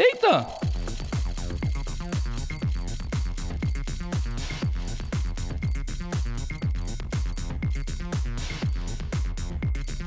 Eita!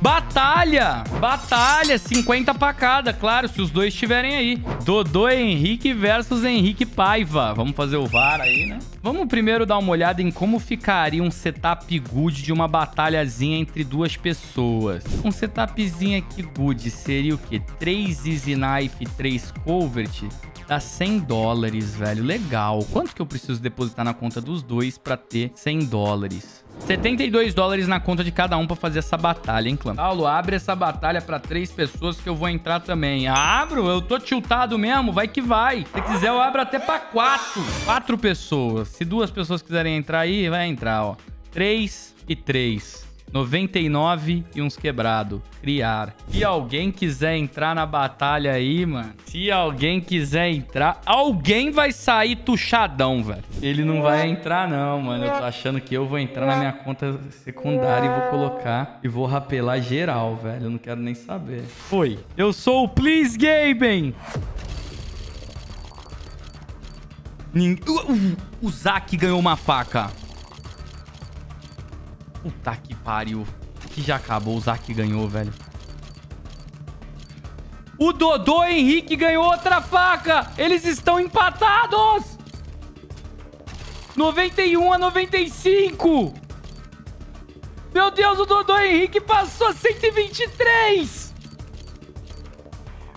Batalha! Batalha! 50 pra cada, claro, se os dois estiverem aí. Dodô Henrique versus Henrique Paiva. Vamos fazer o VAR aí, né? Vamos primeiro dar uma olhada em como ficaria um setup good de uma batalhazinha entre duas pessoas. Um setupzinho aqui good seria o quê? 3 Easy Knife e 3 Covert? Dá $100, velho. Legal. Quanto que eu preciso depositar na conta dos dois pra ter $100? $72 na conta de cada um pra fazer essa batalha, hein, clã? Saulo, abre essa batalha pra 3 pessoas que eu vou entrar também. Abro? Eu tô tiltado mesmo? Vai que vai. Se quiser, eu abro até pra 4 pessoas. Se 2 pessoas quiserem entrar aí, vai entrar, ó. 3 e 3. 99 e uns quebrado. Criar. Se alguém quiser entrar na batalha aí, mano. Se alguém quiser entrar... Alguém vai sair tuchadão, velho. Ele não vai entrar, não, mano. Eu tô achando que eu vou entrar na minha conta secundária e vou colocar... E vou rapelar geral, velho. Eu não quero nem saber. Foi. Eu sou o Please Gaben. O Zaki ganhou uma faca. Puta que pariu. Que já acabou. O Zaki ganhou, velho. O Dodô Henrique ganhou outra faca. Eles estão empatados. 91 a 95. Meu Deus, o Dodô Henrique passou a 123.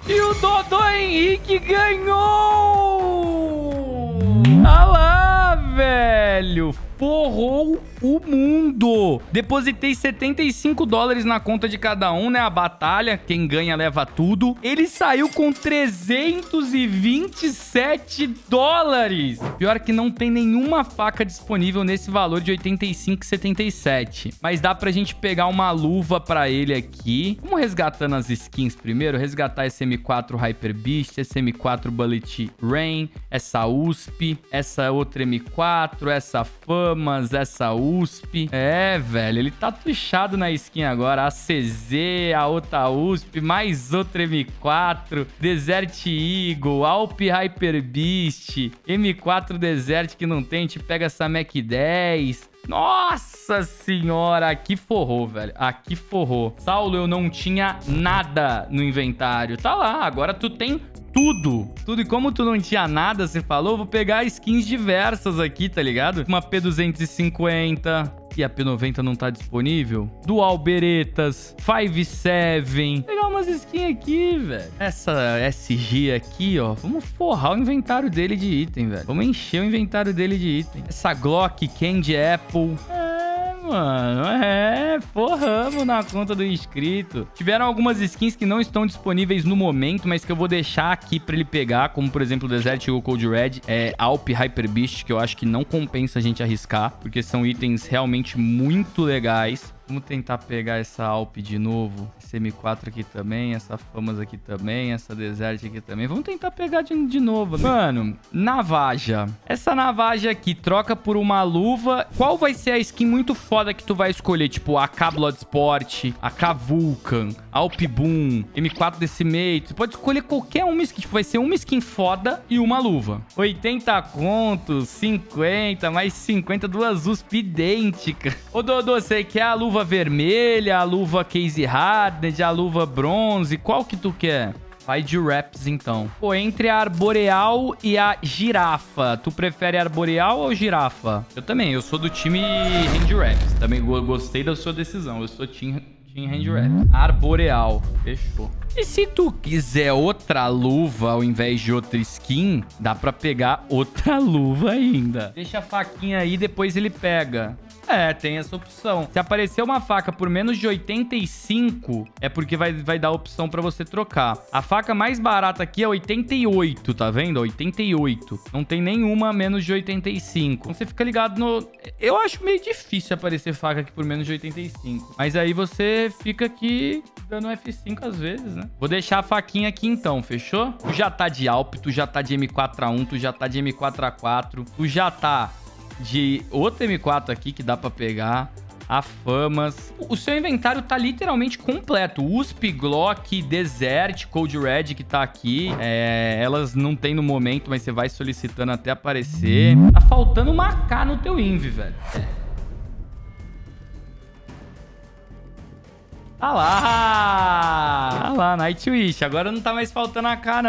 E o Dodô Henrique ganhou. Olha lá, velho. Forrou o mundo. Depositei $75 na conta de cada um, né? A batalha, quem ganha leva tudo. Ele saiu com $327. Pior que não tem nenhuma faca disponível nesse valor de 85,77. Mas dá pra gente pegar uma luva pra ele aqui. Vamos resgatando as skins primeiro. Resgatar esse M4 Hyper Beast, esse M4 Bullet Rain, essa USP, essa outra M4, essa Famas, essa USP. É, velho, ele tá tuchado na skin agora. A CZ, a outra USP, mais outra M4, Desert Eagle, Alp Hyper Beast, M4 Desert que não tem, a gente pega essa Mac 10. Nossa senhora, aqui forrou, velho. Aqui forrou. Saulo, eu não tinha nada no inventário. Tá lá, agora tu tem... Tudo. Tudo. E como tu não tinha nada, você falou, vou pegar skins diversas aqui, tá ligado? Uma P250. E a P90 não tá disponível. Dual Beretas. 5-7. Pegar umas skins aqui, velho. Essa SG aqui, ó. Vamos forrar o inventário dele de item, velho. Vamos encher o inventário dele de item. Essa Glock Candy Apple. Mano, forramos na conta do inscrito. Tiveram algumas skins que não estão disponíveis no momento, mas que eu vou deixar aqui pra ele pegar, como por exemplo o Desert Eagle Cold Red, Alp Hyper Beast, que eu acho que não compensa a gente arriscar, porque são itens realmente muito legais. Vamos tentar pegar essa Alp de novo. Esse M4 aqui também, essa Famas aqui também, essa Desert aqui também. Vamos tentar pegar de novo, né? Mano, Navaja. Essa Navaja aqui, troca por uma luva. Qual vai ser a skin muito foda que tu vai escolher? Tipo, a K-Blood Sport, a K-Vulcan, Alp Boom, M4 Decimate. Tu pode escolher qualquer uma skin. Tipo, vai ser uma skin foda e uma luva. 80 contos, 50, mais 50, duas USP idênticas. Ô, Dodô, você quer a luva? A luva vermelha, a luva Casey Harded, a luva bronze, qual que tu quer? Vai de wraps, então. Pô, entre a arboreal e a girafa, tu prefere arboreal ou girafa? Eu também, eu sou do time hand wraps, também gostei da sua decisão, eu sou team hand wraps. Arboreal, fechou. E se tu quiser outra luva ao invés de outra skin, dá pra pegar outra luva ainda. Deixa a faquinha aí, depois ele pega. É, tem essa opção. Se aparecer uma faca por menos de 85, é porque vai dar a opção pra você trocar. A faca mais barata aqui é 88, tá vendo? 88. Não tem nenhuma menos de 85. Então você fica ligado no... Eu acho meio difícil aparecer faca aqui por menos de 85. Mas aí você fica aqui dando F5 às vezes, né? Vou deixar a faquinha aqui então, fechou? Tu já tá de Alp, tu já tá de M4A1, tu já tá de M4A4, tu já tá de outra M4 aqui que dá pra pegar. a Famas. O seu inventário tá literalmente completo. USP, Glock, Desert, Cold Red, que tá aqui. Elas não tem no momento, mas você vai solicitando até aparecer. Tá faltando uma AK no teu inv, velho. Ah lá, Nightwish. Agora não tá mais faltando AK,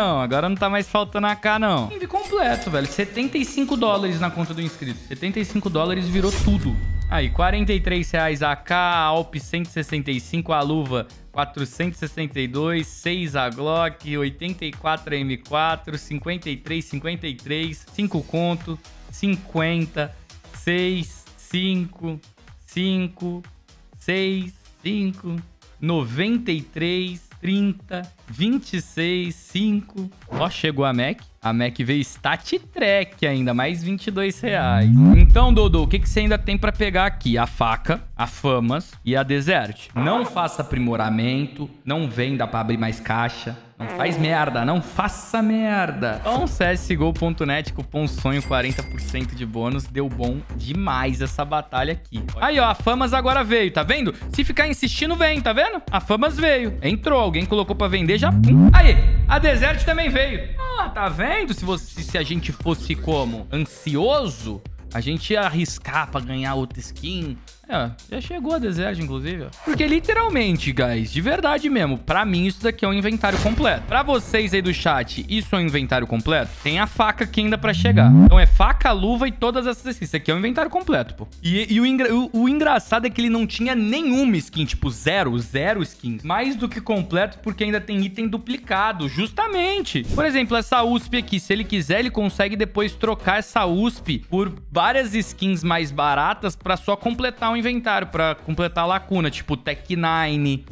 não. Inv completo, velho. 75 dólares na conta do inscrito. 75 dólares virou tudo. Aí, 43 reais a AK, Alp 165, a luva 462, 6 a Glock, 84 a M4, 53, 5 conto, 50, 6, 5, 93, 30, 26, 5. Ó, chegou a Mac. A Mac veio stat track ainda, mais 22 reais. Então, Dodô, o que, que você ainda tem pra pegar aqui? A faca, a Famas e a Desert. Não faça aprimoramento, não venda pra abrir mais caixa. Não faz merda, não faça merda. Então, csgo.net, cupom sonho, 40% de bônus. Deu bom demais essa batalha aqui. Aí, ó, a Famas agora veio, tá vendo? Se ficar insistindo, vem, tá vendo? A Famas veio. Entrou, alguém colocou pra vender, já... Aí, a Desert também veio. Ah, tá vendo? Se a gente fosse como? Ansioso, a gente ia arriscar pra ganhar outra skin... já chegou a Desert, inclusive, ó. Porque literalmente, guys, de verdade mesmo, pra mim isso daqui é um inventário completo. Pra vocês aí do chat, isso é um inventário completo? Tem a faca aqui ainda pra chegar. Então é faca, luva e todas essas skins. Isso aqui é um inventário completo, pô. E o engraçado é que ele não tinha nenhuma skin, tipo zero skins. Mais do que completo, porque ainda tem item duplicado, justamente. Por exemplo, essa USP aqui, se ele quiser, ele consegue depois trocar essa USP por várias skins mais baratas pra só completar um inventário, pra completar a lacuna, tipo Tech 9,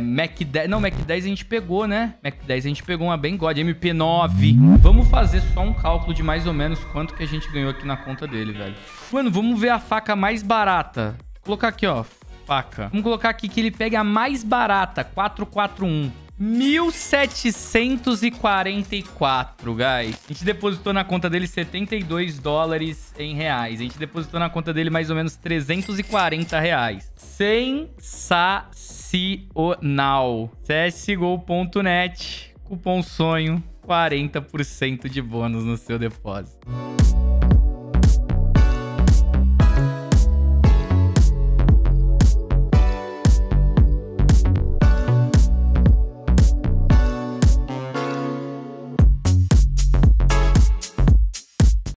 Mac 10, não, Mac 10 a gente pegou, né? Mac 10 a gente pegou uma bem god, MP9. Vamos fazer só um cálculo de mais ou menos quanto que a gente ganhou aqui na conta dele, velho. Mano, vamos ver a faca mais barata. Vou colocar aqui, ó, faca. Vamos colocar aqui que ele pegue a mais barata, 441. 1.744, guys. A gente depositou na conta dele 72 dólares em reais. A gente depositou na conta dele mais ou menos 340 reais. Sensacional. csgo.net, cupom sonho, 40% de bônus no seu depósito.